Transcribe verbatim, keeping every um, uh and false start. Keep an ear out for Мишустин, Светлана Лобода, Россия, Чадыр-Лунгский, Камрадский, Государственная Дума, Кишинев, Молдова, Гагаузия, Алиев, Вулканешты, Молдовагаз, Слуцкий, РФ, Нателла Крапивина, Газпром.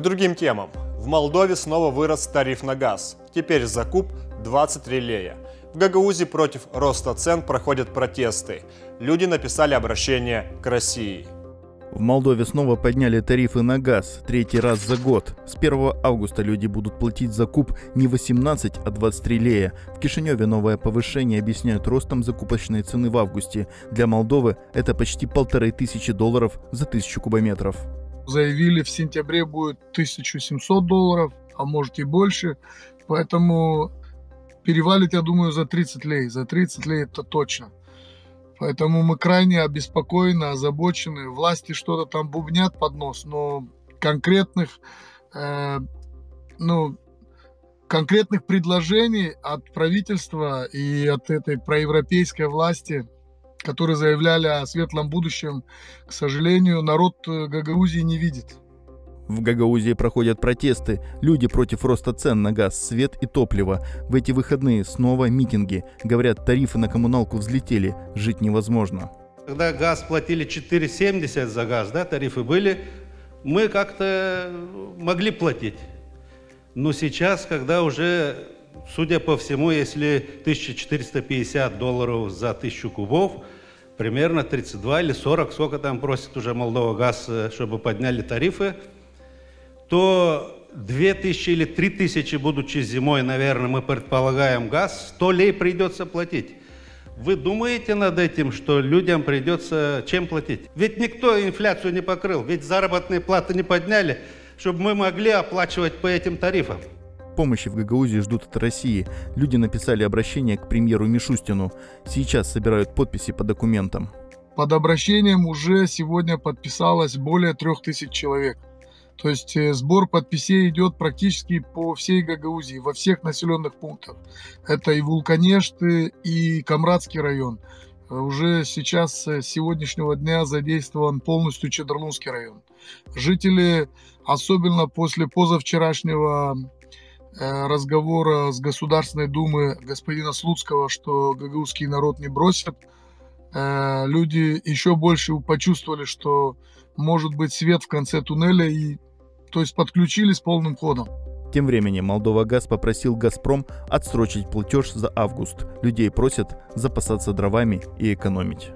К другим темам. В Молдове снова вырос тариф на газ. Теперь за куб двадцать релея. В Гагаузии против роста цен проходят протесты. Люди написали обращение к России. В Молдове снова подняли тарифы на газ. Третий раз за год. С первого августа люди будут платить за куб не восемнадцать, а двадцать релея. В Кишиневе новое повышение объясняют ростом закупочной цены в августе. Для Молдовы это почти полторы тысячи долларов за тысячу кубометров. Заявили, в сентябре будет тысяча семьсот долларов, а может и больше. Поэтому перевалит, я думаю, за тридцать лей. За тридцать лей это точно. Поэтому мы крайне обеспокоены, озабочены. Власти что-то там бубнят под нос, но конкретных, э, ну, конкретных предложений от правительства и от этой проевропейской власти, которые заявляли о светлом будущем, к сожалению, народ Гагаузии не видит. В Гагаузии проходят протесты. Люди против роста цен на газ, свет и топливо. В эти выходные снова митинги. Говорят, тарифы на коммуналку взлетели. Жить невозможно. Когда газ платили четыре семьдесят за газ, да, тарифы были, мы как-то могли платить. Но сейчас, когда уже, судя по всему, если тысяча четыреста пятьдесят долларов за тысячу кубов, примерно тридцать два или сорок, сколько там просит уже Молдовагаз, чтобы подняли тарифы, то две тысячи или три тысячи, будучи зимой, наверное, мы предполагаем газ, сто лей придется платить. Вы думаете над этим, что людям придется чем платить? Ведь никто инфляцию не покрыл, ведь заработные платы не подняли, чтобы мы могли оплачивать по этим тарифам. Помощи в Гагаузии ждут от России. Люди написали обращение к премьеру Мишустину. Сейчас собирают подписи по документам. Под обращением уже сегодня подписалось более трех тысяч человек. То есть сбор подписей идет практически по всей Гагаузии, во всех населенных пунктах. Это и Вулканешты, и Камрадский район. Уже сейчас, с сегодняшнего дня, задействован полностью Чадыр-Лунгский район. Жители, особенно после позавчерашнего разговора с Государственной Думы господина Слуцкого, что гагаузский народ не бросит, люди еще больше почувствовали, что может быть свет в конце туннеля, и, то есть, подключились полным ходом. Тем временем Молдовагаз попросил Газпром отсрочить платеж за август. Людей просят запасаться дровами и экономить.